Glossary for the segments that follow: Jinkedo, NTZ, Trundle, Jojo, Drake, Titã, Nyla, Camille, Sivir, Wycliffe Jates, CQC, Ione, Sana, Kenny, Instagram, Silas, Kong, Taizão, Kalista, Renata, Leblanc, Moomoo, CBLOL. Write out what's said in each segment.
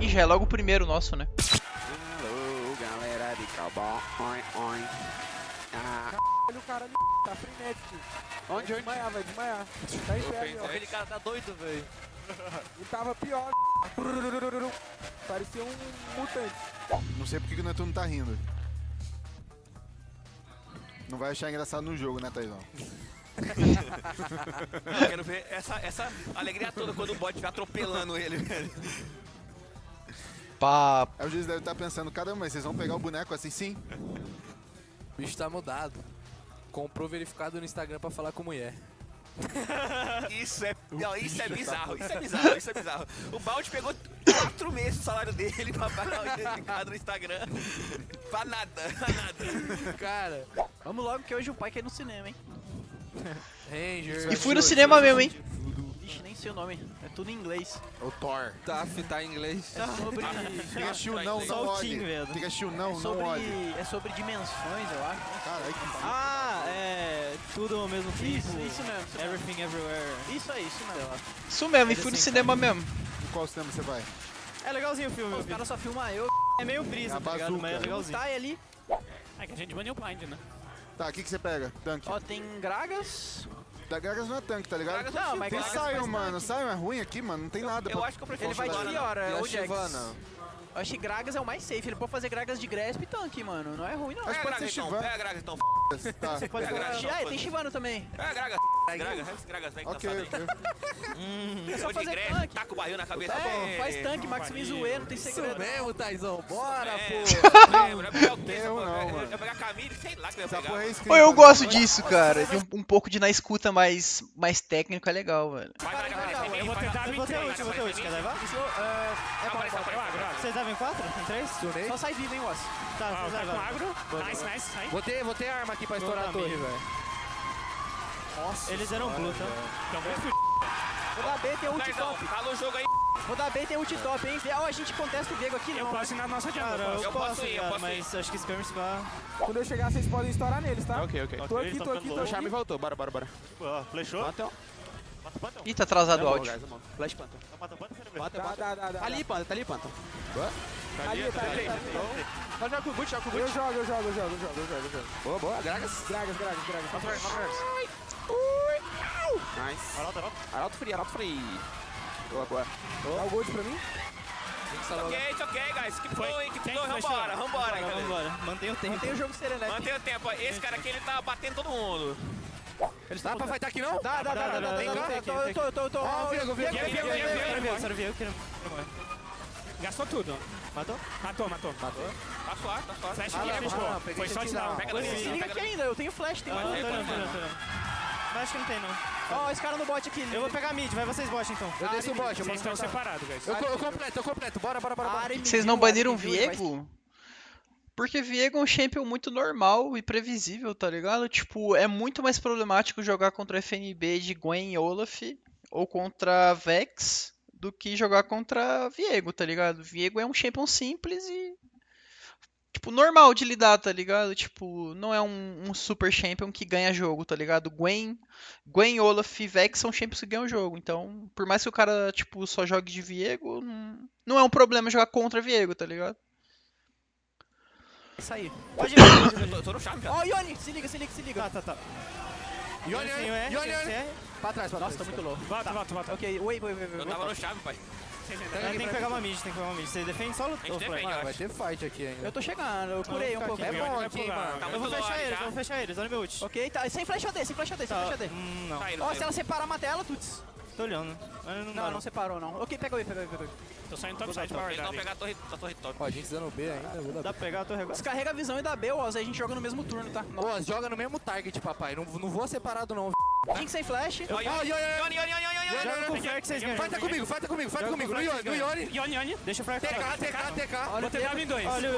E já é logo o primeiro nosso, né? Alô, galera de cowboy. Caralho, o cara tá frenético. Onde? Vai desmaiar, vai desmaiar. Tá em pé, ó. Aquele cara tá doido, velho. E tava pior. Parecia um mutante. Não sei porque que o Netuno tá rindo. Não vai achar engraçado no jogo, né, Taizão? Eu quero ver essa alegria toda quando o bot vai atropelando ele, velho. Pá. Aí o juiz deve estar pensando, caramba, vocês vão pegar o boneco assim sim? O bicho tá mudado. Comprou verificado no Instagram pra falar com mulher. Isso é bizarro, isso é bizarro, isso é bizarro. O Balde pegou 4 meses do salário dele pra pagar o verificado no Instagram. Pra nada, Cara, vamos logo que hoje o pai quer ir no cinema, hein? Ranger. E fui no cinema mesmo, hein? Ixi, nem sei o nome. É tudo em inglês. O Thor. Tá em inglês. É sobre... Fica chill, não, não olhe. Fica chill, não, não olhe. É sobre dimensões, eu acho. Caralho, que é... Tudo ao mesmo tempo. Isso mesmo. Everything, everywhere. Isso aí, isso mesmo. Isso mesmo, e fui no cinema mesmo. Em qual cinema você vai? É legalzinho o filme. Os caras só filmam eu. É meio brisa, tá ligado? Mas é legalzinho. Tá, ali... É que a gente manda o blind, né? Tá, o que você pega? Tanque. Ó, tem Gragas. Da Gragas não é tanque, tá ligado? Gragas não, mas tem Gragas Sion, mano. Sion é ruim aqui, mano. Não tem nada. Eu acho que eu prefiro Shivana. Ele vai de pior, o Shivana. Eu acho que Gragas é o mais safe. Ele pode fazer Gragas de Grasp e tanque, mano. Não é ruim, não. Acho que pode ser Shivana. É Gragas, então, f***. Tá. Você pode Gragas. Ah, tem Shivana também. É Gragas, Gragas, vai cansado aí. É só fazer tanque. Taca o barril na cabeça. É, faz tanque, maximiza o E, não tem segredo. Isso mesmo, Taizão. Bora, pô. Eu pegar Camille, sei lá que eu ia pegar. Eu gosto disso, cara. Um pouco de na escuta mais técnico é legal, velho. Eu vou tentar me ter ult, quer levar? É bom, vocês devem 4? Tem 3? Só sai vivo, hein, Wass. Tá, vocês levam agro. Nice, sai. Vou ter arma aqui pra estourar a torre, velho. Nossa, eles eram blue, tá? Então vou f***. Vou dar B, tem ult top. Falou o jogo aí. Vou dar B, tem ult top, hein? Ó, a gente contesta o Viego aqui, não. Eu posso ir na nossa diamante. Cara, eu posso ir, mas acho que esse Spam vai... Quando eu chegar, vocês podem estourar neles, tá? Ok. Tô aqui. O Charme voltou, bora. Flechou. Pantheon. Ih, tá atrasado o áudio. Flash Pantheon. Tá ali, Pantheon, Ali, tá. Nós joga com o boot, Eu jogo. Boa. Gragas. Nice. Arauto free. Boa. Dá o gold pra mim. Ok, guys. Que foi, hein? Vambora. Mantenha o tempo. Mantenha o jogo serelepe. Mantenha o tempo. Esse cara aqui, ele tá batendo todo mundo. Eles dá pra fightar aqui, não? Dá. Eu tô. Eu quero ver. Gastou tudo. Matou. Tá suave, Flash aqui, foi só te dar. Se liga aqui ainda, eu tenho flash, tem mais. Mas acho que não tem, não. Ó, esse cara no bot aqui. Eu vou pegar mid, vai vocês bot então. Eu desço o bot, vocês estão separados, guys. Eu completo, bora. Vocês não baniram o Viego? Porque Viego é um champion muito normal e previsível, tá ligado? Tipo, é muito mais problemático jogar contra FNB de Gwen e Olaf ou contra Vex do que jogar contra Viego, tá ligado? Viego é um champion simples e... Tipo, normal de lidar, tá ligado? Tipo, não é um super champion que ganha jogo, tá ligado? Gwen, Olaf e Vex são champions que ganham jogo. Então, por mais que o cara, tipo, só jogue de Viego, não é um problema jogar contra Viego, tá ligado? É isso aí. Pode ir, tô no chave, cara. Ó, Ione, se liga. Tá. Ione. Pra trás. Nossa, tô muito louco. Volta. Ok, wait. Eu tava no chave, pai. Tem que pegar uma mid. Você defende solo? Vai ter fight aqui ainda. Eu tô chegando, eu curei um pouco. É bom aqui, mano. Eu vou fechar eles, olha meu ult. Ok, tá. Sem flash AD. Ó, se ela separar, mata ela, Tuts. Tô olhando. Não separou, não. Ok, pega o E. Tô saindo top side pra guardar. Não, pegar a torre top. Ó, a gente dando B ainda. Dá pra pegar a torre agora. Descarrega a visão e dá B, Oz. Aí a gente joga no mesmo turno, tá? Oz, joga no mesmo target, papai. Não vou separado, não. Jink sem flash. Ione. Fighta comigo. No Ione. Deixa o Flare. TK. Vou tentar abrir dois. Olha,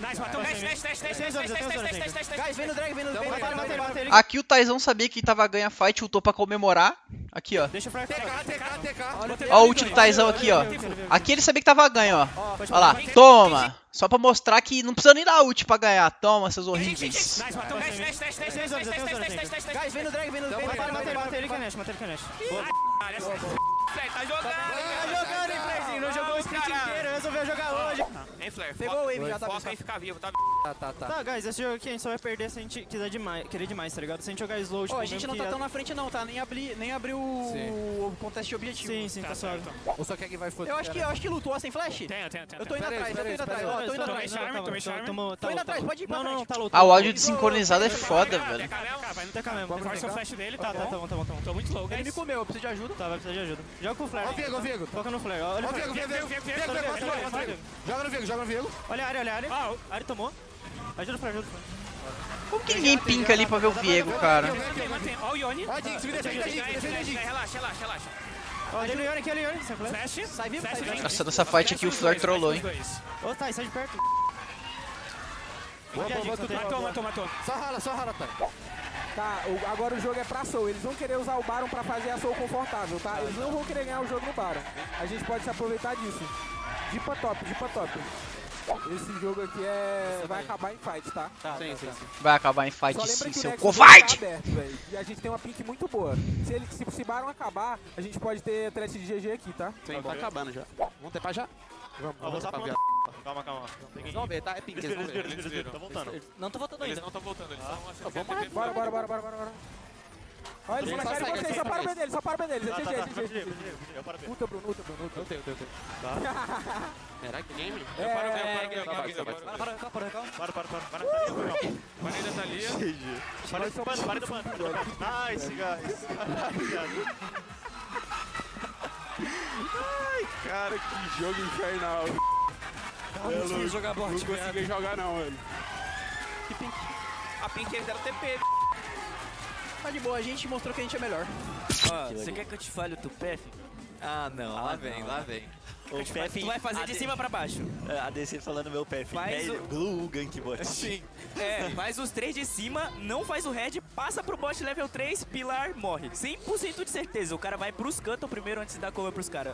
Nice, matou. Guys, vem no drag. Aqui o Taizão sabia que tava ganha fight, ultou pra comemorar. Aqui, ó. Deixa o Flare. TK. Ó o ult do Taizão aqui, ó. Aqui ele sabia que tava ganha, ó. Olha lá. Toma. Só pra mostrar que não precisa nem dar ult pra ganhar. Toma, seus horríveis. Nice, matou. Guys, vem no drag. Matei ele, Kenny. Boa. Tá jogando. vai jogar hoje. Hein, Flare? Pegou o wave já, tá? Foca em ficar vivo, tá? Tá. Tá, guys, esse jogo aqui a gente só vai perder se a gente quiser demais, querer demais, tá ligado? Se a gente jogar slow, tipo... Ó, a gente não tá tão na frente não, tá? Nem abriu o contest objetivo. Sim, tá suave. Ou só quer que vai foder. Eu acho que lutou sem flash. Tem. Eu tô indo atrás, Tô indo atrás, pode ir pra frente. Ah, o áudio desincronizado é foda, velho. Vai no TK mesmo. Força o flash dele, tá bom. Tô muito low, guys. Ele me comeu, eu preciso de ajuda. Tá, vai precisar de ajuda. Joga com o Flare. Ó o Viego, toca no Flare. Ó o Viego, joga no Viego. Olha a área. Ah, a área tomou. Ajuda o Flare. Como que ninguém pinca ali pra ver o Viego, cara? Ó o Ione. Ó a Jinx, me defende a Jinx. Relaxa. Olha o Ione aqui, Sem flash. Sai vivo, Nossa, nessa fight aqui o Flare trollou, hein. Ô, Thay, sai de perto. Matou. Só rala, Thay. Tá, agora o jogo é pra Soul, eles vão querer usar o Baron pra fazer a Soul confortável, tá? Eles não vão querer ganhar o jogo no Baron. A gente pode se aproveitar disso. Dipa top. Esse jogo aqui vai acabar em fight, tá? Sim. Vai acabar em fight sim, seu covarde! Tá aberto, e a gente tem uma pink muito boa. Se Baron acabar, a gente pode ter threat de GG aqui, tá? Sim, tá acabando já. Vamos tepar já? Vamos. Calma. Eles vão ver, tá? É pink, eles viram. Tá voltando. Não tô voltando ainda. Bora. Olha, eles vão na cara de vocês, só para o pé deles. É GG. Eu paro o pé. Luta, Bruno. Eu tenho. Tá. Será que game? Eu paro. Parei da Thalia. Parei do pano. Nice, guys. Ai, cara, que jogo infernal. Eu não jogar bot, não consegui jogar não, velho. Que pink? A pink eles deram TP. Tá de boa, a gente mostrou que a gente é melhor. Ó, você quer que eu te fale o Tupef? Ah, não. Lá vem. O Pef, tu vai fazer de cima pra baixo. A DC falando meu Pef. Faz o Blue Gank bot. Sim. É, faz os 3 de cima, não faz o Red, passa pro bot level 3, Pilar morre. 100% de certeza, o cara vai pros cantos primeiro antes de dar cover pros caras.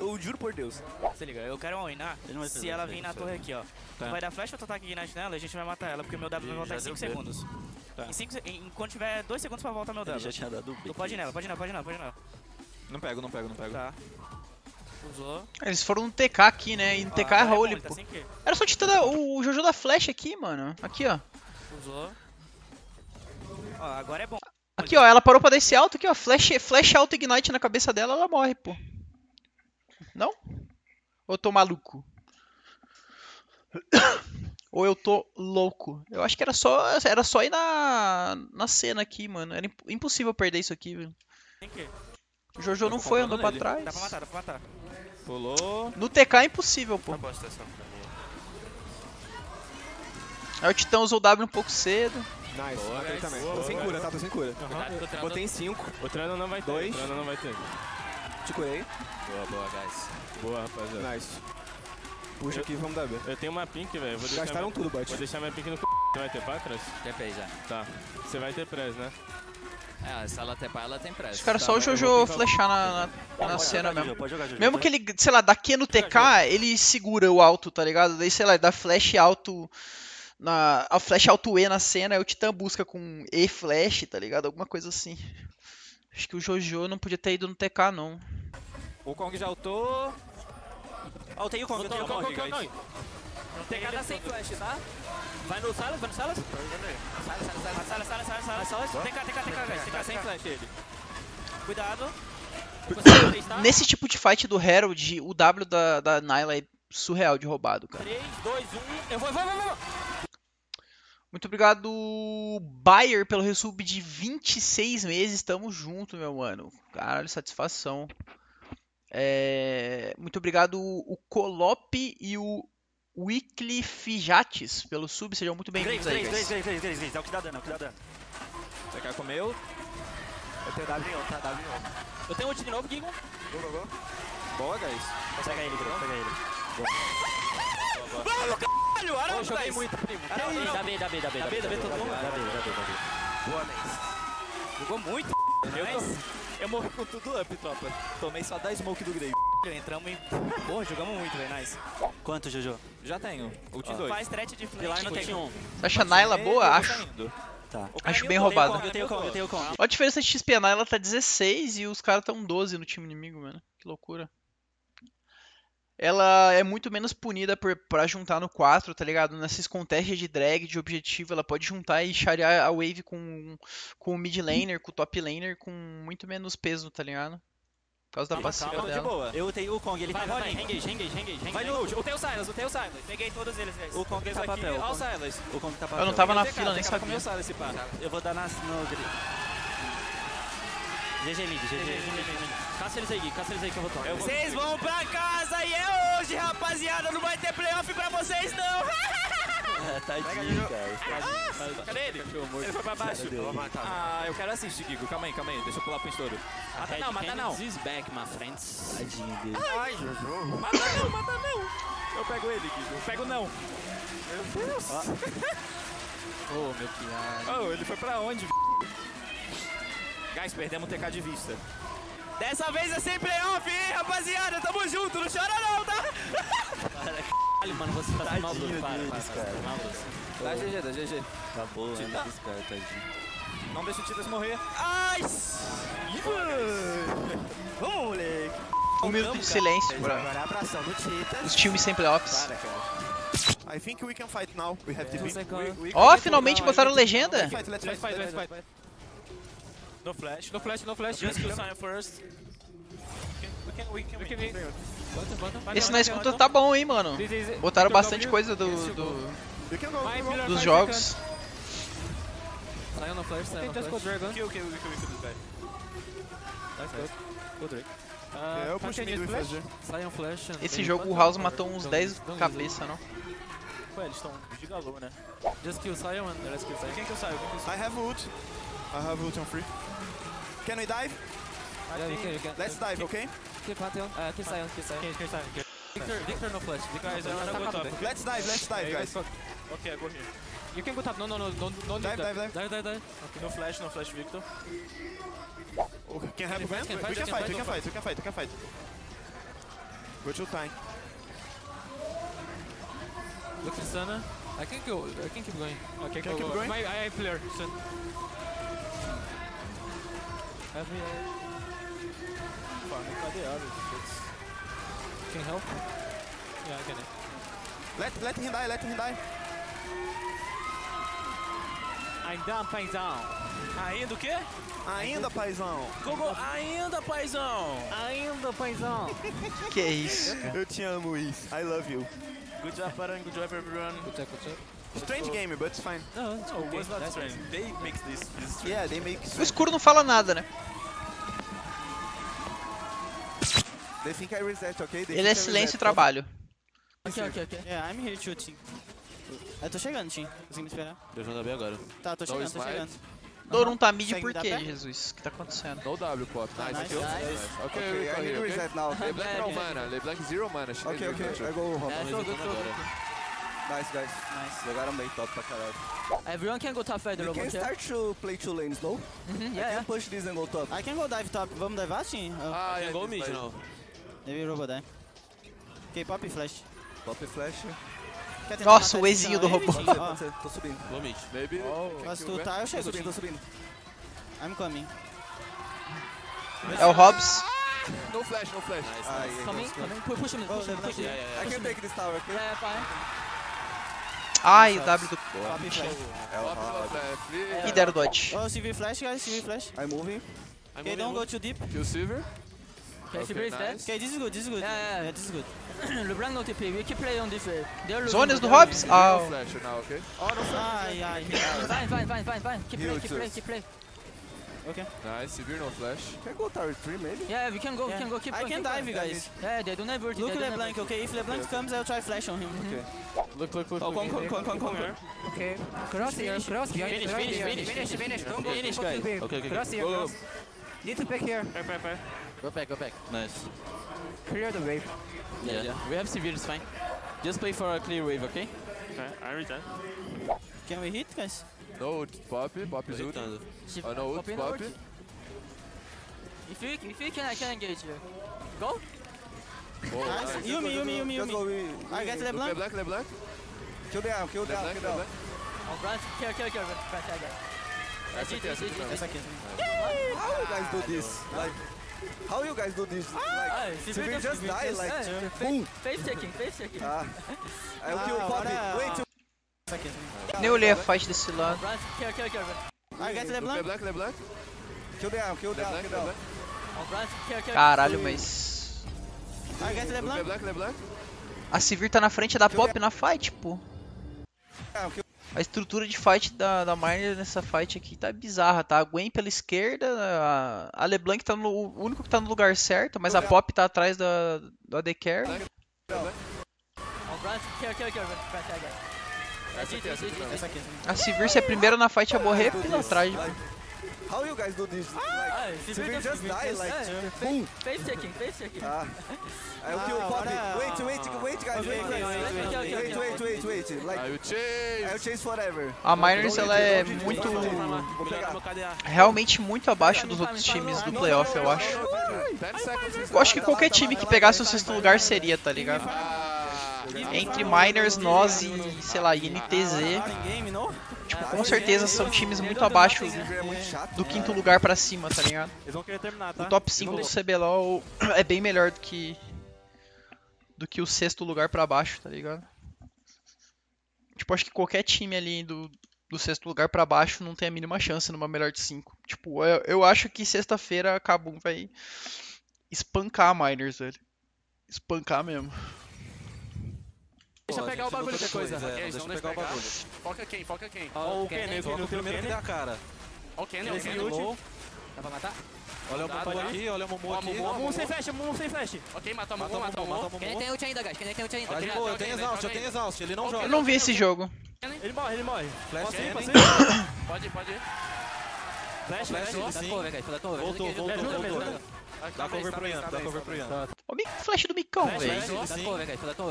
Eu juro por Deus. Se liga, eu quero oinar. Se ela vir na torre aqui, ó. Tá. Tu vai dar flash ou tu ataque Ignite nela, a gente vai matar ela, porque meu W vai voltar em 5 segundos. Tá. Enquanto tiver 2 segundos pra voltar meu W. Já tinha dado o B. Tu pode ir nela, pode ir nela. Não pego. Tá. Usou. Eles foram no TK aqui, né? E no TK errou ele. Tá era só tirar o Jojo da flash aqui, mano. Aqui, ó. Usou. Ó, agora é bom. Aqui, ó. Ela parou pra dar esse alto aqui, ó. Flash alto Ignite na cabeça dela, ela morre, pô. Não? Ou eu tô maluco? Ou eu tô louco? Eu acho que era só ir na cena aqui, mano. Era impossível perder isso aqui, velho. O Jojo não foi, andou pra trás. Dá pra matar. Pulou. No TK é impossível, pô. Aí o Titã usou o W um pouco cedo. Nice, matei também. Tô sem cura, tá? Tô sem cura. Uhum. Botei em 5. O Trundle não vai ter. 2. O Trundle não vai ter. Te curei. Boa, guys. Boa, rapaziada. Nice. Puxa aqui, vamos dar B. Eu tenho uma pink, velho. Gastaram tudo, bot. Vou deixar minha pink no c***. Você vai ter patras? TP já. Tá. Você vai ter press, né? É, se ela tepar, ela tem pressa. Os caras só o Jojo flechar na cena mesmo. Mesmo que ele, sei lá, dá Q no TK, ele segura o alto, tá ligado? Daí, sei lá, dá flash alto. A flash alto E na cena, aí o Titã busca com E flash, tá ligado? Alguma coisa assim. Acho que o Jojo não podia ter ido no TK, não. O Kong já altou. Altei o Kong, TK dá sem flash, tá? Vai no Silas. Silas. TK, sem flash ele. Cuidado. Nesse tipo de fight do Herald, o W da Nyla é surreal de roubado, cara. 3, 2, 1, eu vou. Muito obrigado, Bayer, pelo resub de 26 meses. Tamo junto, meu mano. Caralho, satisfação. Muito obrigado, o Colope e o Wycliffe Jates pelo sub, sejam muito bem-vindos aí, guys. É o que dá dano, Você quer comer? Eu tenho W, tá? Eu tenho ult de novo, Gigo. Boa. Boa, guys. Pega ele. Mano, caralho, olha o que joguei muito, primo. Dá B, todo mundo. Dá B. Boa, Ness. Jogou muito, eu morri com tudo up, tropa. Tomei só da smoke do Grey. Entramos em... Porra, jogamos muito, velho. Nice. Quanto, Jojo? Já tenho. Ult 2. Faz threat de flash no Tech 1. Você acha a Nyla boa? Acho. Tá. Acho bem roubada. Eu tenho com. Olha a diferença de XP. A Nyla tá 16 e os caras tão 12 no time inimigo, mano. Que loucura. ela é muito menos punida pra juntar no 4, tá ligado? Nesses contests de drag, de objetivo, ela pode juntar e charear a wave com o mid laner, com o top laner, com muito menos peso, tá ligado? Por causa da passiva dela. De boa. Eu tenho o Kong, ele vai, tá rolando. Engage. Vai no ult. Eu tenho o Silas, Peguei todos eles, guys. O Kong tá papel. Olha o Silas. O Kong tá papel. Eu não tava na fila, nem sabia. Eu vou dar no Drake. GG Link, GG. Caça eles aí que eu vou tomar. Vocês vão pra casa e é hoje, rapaziada. Não vai ter playoff pra vocês, não. Tadinho, cara. Cadê ele? Ele foi pra baixo. Ah, eu quero assistir, Gigo. Calma aí. Deixa eu pular pro estouro. Mata não. This back, my friends. Tadinho dele. Ai, Jojo. Mata não. Eu pego ele, Gigo. Eu pego não. Meu Deus. Oh, meu piado. Oh, ele foi pra onde, guys, perdemos o TK de vista. Dessa vez é sem playoff, hein, rapaziada? Tamo junto, não chora não, tá? Para, caralho, mano, você tá mal do Tá GG, tá GG. Acabou, né? Não deixa o Titas morrer. Ai! Vamos, moleque. Um minuto de silêncio, bro. Agora abração do Titas. Os times sem playoffs. I think we can fight now. We have to. Ó, finalmente botaram legenda. Let's fight. No flash. Just kill Sion first. We can win. Esse Nice Conta tá bom, hein, mano. Botaram bastante coisa dos jogos. Sion no flash, Sion no flash. Okay, we can do that. Nice go, Drake. Eu puxei mid flash. Sion flash. Esse jogo o House matou uns 10 cabeça, não? Ué, eles estão de galo, né? Just kill Sion, mano. Let's kill Sion. Quem que eu saio? I have ult. I have ult on free. Can we dive? Yeah, you can. Let's dive, okay? Keep Pantheon. Keep Sion, keep Sion. Victor no flash. Guys, I wanna go top. Let's dive, guys. Okay, I go here. You can go top. No, don't dive. Okay. No flash, Victor. Okay, can have Gwen? We can fight. Go to time. Look for Sana. I can keep going. Okay, keep going. I flare. Can help? Yeah, I can. Let him die. Ainda, paizão. Que é isso? Eu te amo, Is. I love you. Good job, Baron. Good job, everyone. Good job. Strange game, but it's fine. No, it was not strange. They make this strange. Yeah, they make strange. O escuro não fala nada, né? They think I reset, okay? Ele é silêncio e trabalho. Ok. Yeah, I'm here too, team. Eu tô chegando, team. Consegui me esperar. Deu JB agora. Tá, tô chegando. Doron tá mid por quê, Jesus? O que tá acontecendo? No W, Pop. Nice. Ok, I need reset now. Leblanc zero mana. Ok. I go home. Nice, guys. Jogaram bem top pra caralho. Everyone can go top further, okay? You can start to play two lanes, no? Yeah. I can push this and go top. I can go dive top. Vamos divar, sim? Ah, eu vou mid, não. Maybe robô dive. Ok, Poppy flash. Nossa, o Ezinho do robô. Tô subindo. Vou mid. Maybe. Mas tu tá, eu chego. Tô subindo. I'm coming. É o Hobbs. No flash. Nice. Coming. Push me. I can take this tower, okay? Yeah, fine. Ai, o W do... E deram dodge. Oh, Sivir flash, guys, Sivir flash. I'm moving. Okay, don't go too deep. Kill Sivir. Okay, Sivir is dead. Okay, this is good. Yeah, this is good. Leblanc no TP, we keep playing on this way. Zonas do Hobbs? Ah, no flash now, okay? Oh, no flash. Ai. Fine. Keep play. Okay. Nice, Sivir no flash. Can go tower 3 maybe? Yeah, we can go. Keep going. I can dive, guys. Yeah, they don't have vertigo. Look Leblanc, okay? If Leblanc comes, I'll try flash on him. Okay. Look. Oh, Kong. Okay. Cross. Finish. Don't go. Finish, guys. Okay. Cross. Need to pick here. Right. Go back. Nice. Clear the wave. Yeah. We have Sivir, it's fine. Just play for a clear wave, okay? Okay, I return. Can we hit, guys? No ult, Poppy's ult. I know ult, Poppy. If you can, I can engage you. Go! Yumi. I get Leblanc. Leblanc. Kill them. Alright, kill. That's it. Guys do this. Like, How you guys do this? Like, Sivir just die, like, boom. Face checking. I'll kill Poppy. Wait. Nem olhei a fight desse lado. I get Leblanc. Kill the arm. Caralho, mas... A Sivir tá na frente da Poppy na fight, pô. A estrutura de fight da Miners nessa fight aqui tá bizarra, tá? A Gwen pela esquerda, a Leblanc tá no, o único que tá no lugar certo, mas a Poppy tá atrás do AD Care. A Sivir, se é primeiro na fight a morrer, pila atrás. How you guys do this? Sivir just die, like, boom. Face checking. I'll kill Poppy. Wait, guys. Like, I will chase forever. A Miners, ela é muito... Realmente muito abaixo dos outros times do playoff, eu acho. Eu acho que qualquer time que pegasse o sexto lugar seria, tá ligado? Entre Miners, nós e, sei lá, NTZ. Tipo, com certeza são times muito abaixo do quinto lugar pra cima, tá ligado? O top 5 do CBLOL é bem melhor do que o sexto lugar pra baixo, tá ligado? Tipo, acho que qualquer time ali do sexto lugar pra baixo não tem a mínima chance numa melhor de 5. Tipo, eu acho que sexta-feira a Kabum vai espancar a Miners, velho. Espancar mesmo. Deixa pegar o bagulho da coisa. Deixa pegar o bagulho. Foca quem? Ó, o Kenny, o primeiro que dá a cara. Ó o Kenny, o dá pra matar? Olha o Moomoo aqui, olha o Moomoo aqui. Moomoo sem flash, Ok, matou o Moomoo, Kenny tem ult ainda, guys. Tá de boa, eu tenho exaust, ele não joga. Eu não vi esse jogo. Ele morre. Flash, pode ir. Flash, Voltou. Dá cover pro Ian, Olha o flash do Micão, velho.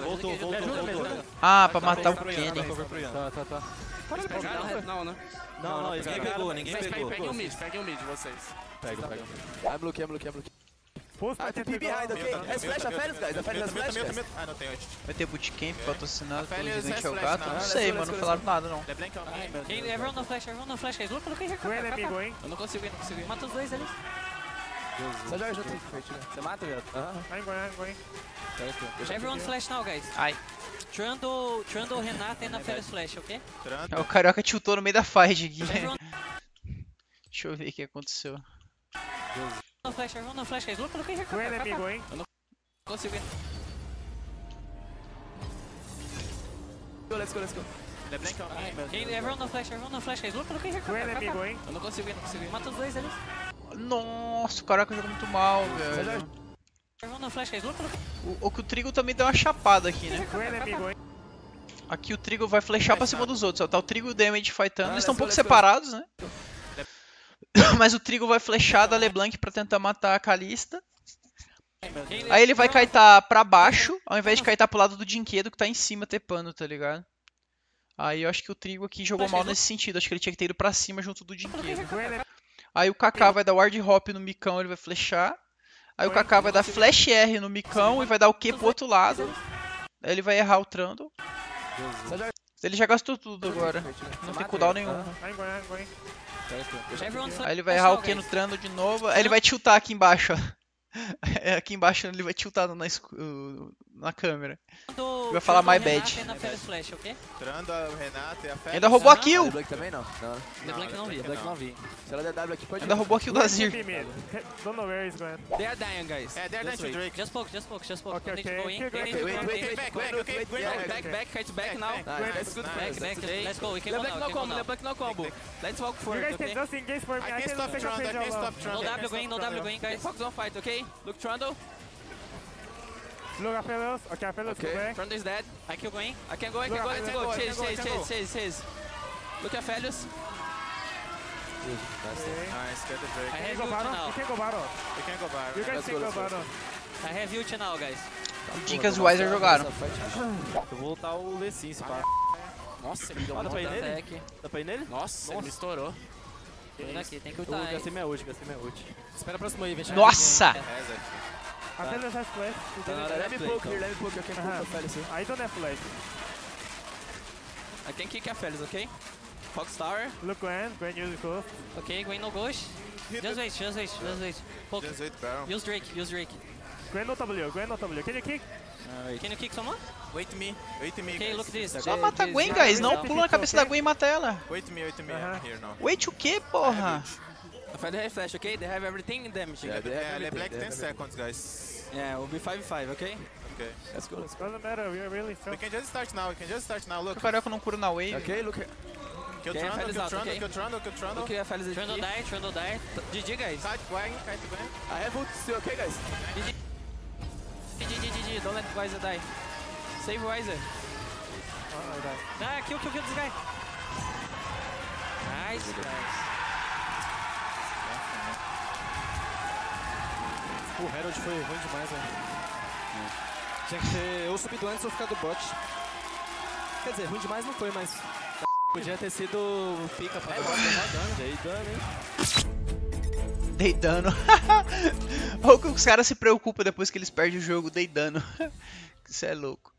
Voltou. Ah, pra matar o Kenny. Dá cover pro Ian. Tá. Não, ninguém pegou. Peguem o mid, vocês. Pega. Bloqueia. Ah, tem PB behind, ok? É flash, a Félix, guys. A Félix é flash. Ah, não tem ult. Vai ter bootcamp patrocinado pelo gigante ao gato? Não sei, mano, não falaram nada, não. Everyone no flash, guys. Luta pelo KJ. Eu não consigo, Mata os dois ali. Só joga junto. Você mata, velho? I'm going. Everyone flash now, guys. Ai. Trundle, Renata e na Félix flash, ok? O Carioca tiltou no meio da fight aqui. Deixa eu ver o que aconteceu. Everyone no flash, guys. Look, here. Gwen é amigo, hein? Eu não consigo. Let's go. Leblanc, Everyone no flash, guys. Look, here. Gwen é amigo, hein? Eu não consigo, Mata os dois ali. Nossa, o Caraca jogou muito mal, velho. O que o Trigo também deu uma chapada aqui, né? Aqui o Trigo vai flechar pra cima dos outros, ó. Tá o Trigo e o Damage fightando. Eles estão um pouco separados, né? Mas o Trigo vai flechar da Leblanc pra tentar matar a Kalista. Aí ele vai kaitar pra baixo, ao invés de kaitar pro lado do Jinkedo que tá em cima tepando, tá ligado? Aí eu acho que o Trigo aqui jogou mal nesse sentido. Acho que ele tinha que ter ido pra cima junto do Jinkedo. Aí o Kaká vai dar ward hop no Micão, ele vai flechar. Aí o Kaká vai dar flash R no Micão e vai dar o Q pro outro lado. Aí ele vai errar o Trundle. Ele já gastou tudo agora, não tem cooldown nenhum. Aí ele vai errar o Q no Trundle de novo. Aí ele vai tiltar aqui embaixo, ó. Aqui embaixo ele vai tiltar na câmera. Ele vai falar my bad. Ainda roubou a kill! Leblanc não vi. Se ela der W aqui pode... Ainda roubou a kill da Zir. Don't know where he's going. They are dying, guys. Yeah, they are dying to Drake. Just poke. Wait, back now. That's good. Let's go, we can go now. Leblanc no combo. Let's walk forward, okay? You guys can just engage for me. I can stop Trundle. No W going, guys. Focus on fight, okay? Look, Trundle. Look, Apelos, okay. Trundle is dead. I can go. Chase. Look, Apelos. Nice, get the break. You can go Baron. You guys can go Baron. I have ult now, guys. Dicas Wiser jogaram. Eu vou lutar o Lecim, se pá. Nossa, ele deu um ataque. Dá pra ir nele? Nossa, ele me estourou. Tem que lutar, hein. Eu gastei minha ult, Espera a próxima aí, vem. Nossa! Apenas has flash. Let me poke here, I can poke a Félix here. I don't have flash. I can kick a Félix, okay? Fox Tower. Look, Gwen, use the ghost. Okay, Gwen no ghost. Just wait. Poke. Just wait, barrel. Use Drake. Gwen no W, Gwen no W. Can you kick? Can you kick someone? Wait me. Okay, look this. Só mata a Gwen, guys. Não pula na cabeça da Gwen e mata ela. Wait me. I'm here now. Wait o que, porra? If I have flash, okay? They have everything in damage. Yeah, they have Leblanc 10 seconds, guys. Yeah, we'll be 5-5, okay? Okay. Let's go. Doesn't matter, we are really tough. We can just start now, look. O Carioca não cura na wave. Okay, look. Kill Trundle. Okay, Trundle die. GG, guys. Kite Gwen. I have ult still, okay, guys? GG, don't let Wiser die. Save Wiser. Oh, I die. Nah, kill this guy. Nice, guys. O Herald foi ruim demais, né? Tinha que ter ou subido antes ou ficar do bot. Quer dizer, ruim demais não foi, mas podia ter sido pica pra bot. Dei dano, hein? Ou que os caras se preocupam depois que eles perdem o jogo, dei dano. Isso é louco.